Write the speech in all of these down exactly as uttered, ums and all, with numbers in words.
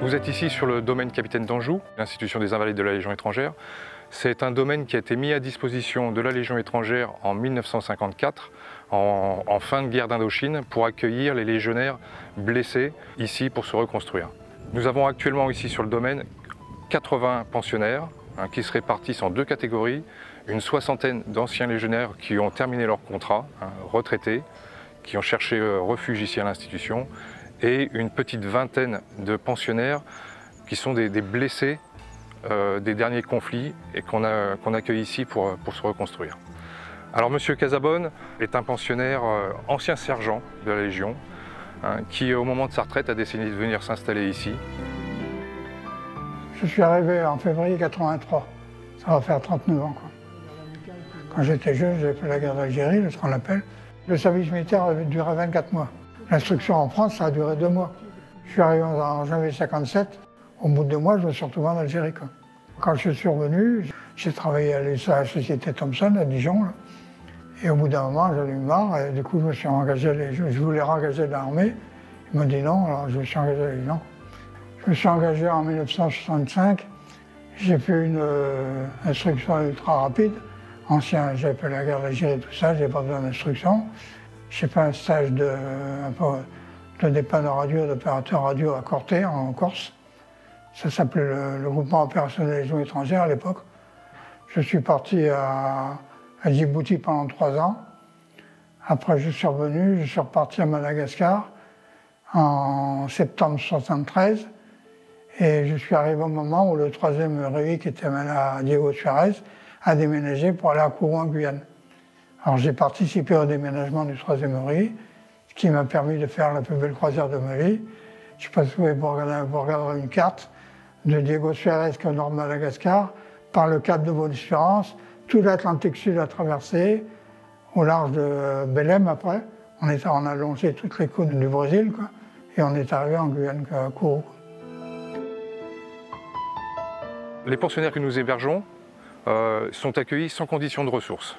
Vous êtes ici sur le domaine Capitaine Danjou, l'institution des Invalides de la Légion étrangère. C'est un domaine qui a été mis à disposition de la Légion étrangère en mille neuf cent cinquante-quatre, en, en fin de guerre d'Indochine, pour accueillir les légionnaires blessés ici pour se reconstruire. Nous avons actuellement ici sur le domaine quatre-vingts pensionnaires hein, qui se répartissent en deux catégories, une soixantaine d'anciens légionnaires qui ont terminé leur contrat, hein, retraités, qui ont cherché euh, refuge ici à l'institution, et une petite vingtaine de pensionnaires qui sont des, des blessés euh, des derniers conflits et qu'on a, qu'on accueille ici pour, pour se reconstruire. Alors Monsieur Casabonne est un pensionnaire euh, ancien sergent de la Légion hein, qui au moment de sa retraite a décidé de venir s'installer ici. Je suis arrivé en février quatre-vingt-trois, ça va faire trente-neuf ans quoi. Quand j'étais jeune, j'ai fait la guerre d'Algérie, ce qu'on appelle. Le service militaire avait duré vingt-quatre mois. L'instruction en France, ça a duré deux mois. Je suis arrivé en janvier cinquante-sept. Au bout de deux mois, je me suis retrouvé en Algérie. Quoi. Quand je suis revenu, j'ai travaillé à la société Thomson à Dijon. Là. Et au bout d'un moment, j'en ai eu marre. Et du coup, je me suis engagé. Les... Je voulais rengager l'armée. Ils m'ont dit non, alors je me suis engagé. Les... Non. Je me suis engagé en mille neuf cent soixante-cinq. J'ai fait une euh, instruction ultra rapide. Ancien, j'ai fait la guerre d'Algérie, tout ça. J'ai pas besoin d'instruction. J'ai fait un stage de, de dépanneur radio, d'opérateur radio à Corté, en Corse. Ça s'appelait le, le groupement opérationnel Légion étrangère à l'époque. Je suis parti à, à Djibouti pendant trois ans. Après, je suis revenu, je suis reparti à Madagascar en septembre mille neuf cent soixante-treize. Et je suis arrivé au moment où le troisième R E I, qui était mené à Diego Suarez, a déménagé pour aller à Kourou en Guyane. Alors j'ai participé au déménagement du troisième R E I, ce qui m'a permis de faire la plus belle croisière de ma vie. Je suis passé pour regarder une carte de Diego Suarez au nord de Madagascar, par le cap de Bonne-Espérance, tout l'Atlantique Sud à traverser, au large de Belém après. On, est, on a longé toutes les côtes du Brésil, quoi, et on est arrivé en Guyane à Kourou. Les pensionnaires que nous hébergeons euh, sont accueillis sans condition de ressources.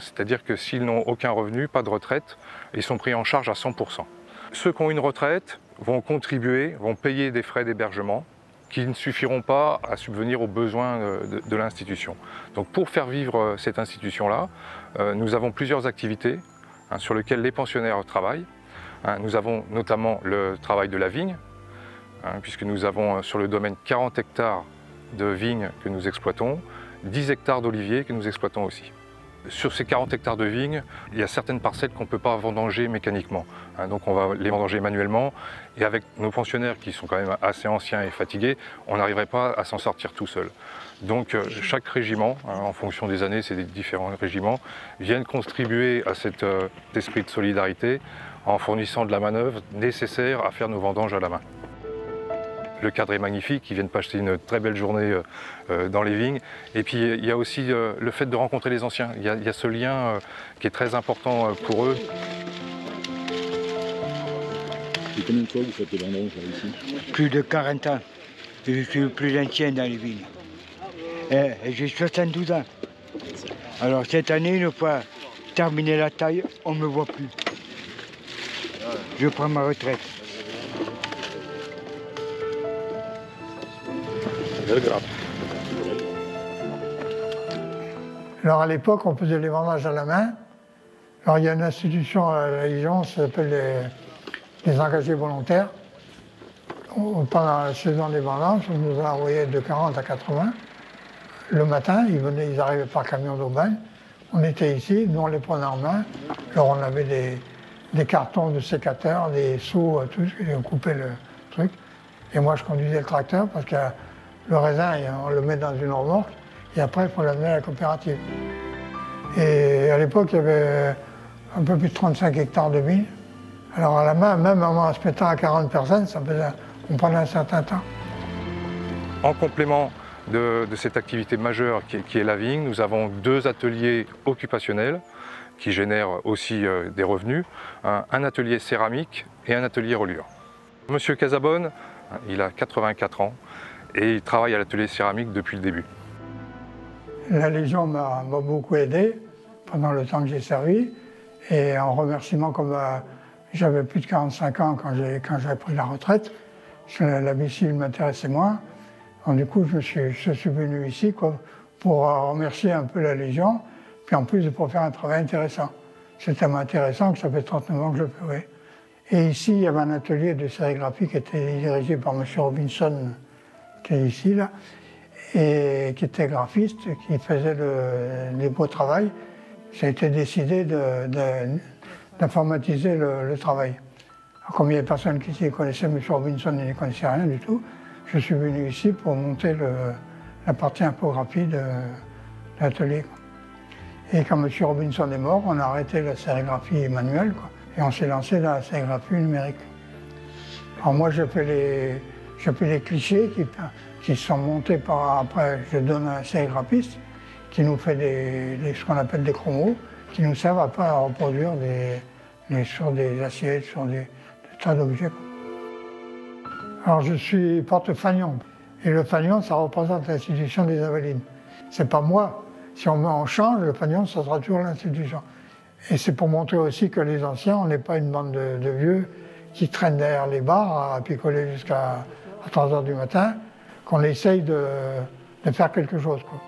C'est-à-dire que s'ils n'ont aucun revenu, pas de retraite, ils sont pris en charge à cent pour cent. Ceux qui ont une retraite vont contribuer, vont payer des frais d'hébergement qui ne suffiront pas à subvenir aux besoins de, de l'institution. Donc pour faire vivre cette institution-là, euh, nous avons plusieurs activités hein, sur lesquelles les pensionnaires travaillent. Hein, nous avons notamment le travail de la vigne, hein, puisque nous avons sur le domaine quarante hectares de vignes que nous exploitons, dix hectares d'oliviers que nous exploitons aussi. Sur ces quarante hectares de vignes, il y a certaines parcelles qu'on ne peut pas vendanger mécaniquement. Donc on va les vendanger manuellement et avec nos pensionnaires qui sont quand même assez anciens et fatigués, on n'arriverait pas à s'en sortir tout seul. Donc chaque régiment, en fonction des années, c'est des différents régiments, viennent contribuer à cet esprit de solidarité en fournissant de la manœuvre nécessaire à faire nos vendanges à la main. Le cadre est magnifique, ils viennent passer une très belle journée dans les vignes. Et puis il y a aussi le fait de rencontrer les anciens, il y a, il y a ce lien qui est très important pour eux. Et combien de fois vous faites des vendanges ici? Plus de quarante ans, je suis le plus ancien dans les vignes. Et j'ai soixante-douze ans. Alors cette année, une fois terminé la taille, on ne me voit plus. Je prends ma retraite. Alors à l'époque, on faisait les vendanges à la main. Alors il y a une institution à la Légion, ça s'appelle les, les engagés volontaires. Pendant la saison des vendanges, on nous a envoyé de quarante à quatre-vingts. Le matin, ils venaient, ils arrivaient par camion d'Aubagne. On était ici, nous on les prenait en main. Alors on avait des, des cartons de sécateurs, des seaux, tout, et on coupait le truc. Et moi je conduisais le tracteur parce que le raisin, on le met dans une remorque et après, il faut l'amener à la coopérative. Et à l'époque, il y avait un peu plus de trente-cinq hectares de vignes. Alors à la main, même en se mettant à quarante personnes, ça faisait, on prenait un certain temps. En complément de, de cette activité majeure qui est, qui est la vigne, nous avons deux ateliers occupationnels qui génèrent aussi des revenus, un, un atelier céramique et un atelier reliure. Monsieur Casabonne, il a quatre-vingt-quatre ans. Et il travaille à l'atelier céramique depuis le début. La Légion m'a beaucoup aidé pendant le temps que j'ai servi. Et en remerciement, comme j'avais plus de quarante-cinq ans quand j'ai pris la retraite, la piscine m'intéressait moins. Alors, du coup, je me suis, je suis venu ici quoi, pour remercier un peu la Légion, puis en plus pour faire un travail intéressant. C'est tellement intéressant que ça fait trente-neuf ans que je le fais. Oui. Et ici, il y avait un atelier de sérigraphie qui était dirigé par M. Robinson, qui est ici, là, et qui était graphiste, qui faisait le, les beaux travail. Ça a été décidé d'informatiser le, le travail. Alors, comme il y avait personne qui s'y connaissait, M. Robinson ne connaissait rien du tout, je suis venu ici pour monter le, la partie infographie de, de l'atelier. Et quand M. Robinson est mort, on a arrêté la sérigraphie manuelle, quoi, et on s'est lancé dans la sérigraphie numérique. Alors moi, je fais les, je fais les clichés qui, qui sont montés par... Après, je donne à un sérigraphiste qui nous fait des, des, ce qu'on appelle des chromos, qui nous servent après à reproduire des, des, sur des assiettes, sur des, des tas d'objets. Alors je suis porte-fanion, et le fanion, ça représente l'institution des Invalides. C'est pas moi. Si on met en change, le fanion, ça sera toujours l'institution. Et c'est pour montrer aussi que les anciens, on n'est pas une bande de, de vieux qui traînent derrière les bars à picoler jusqu'à trois heures du matin, qu'on essaye de, de faire quelque chose, quoi.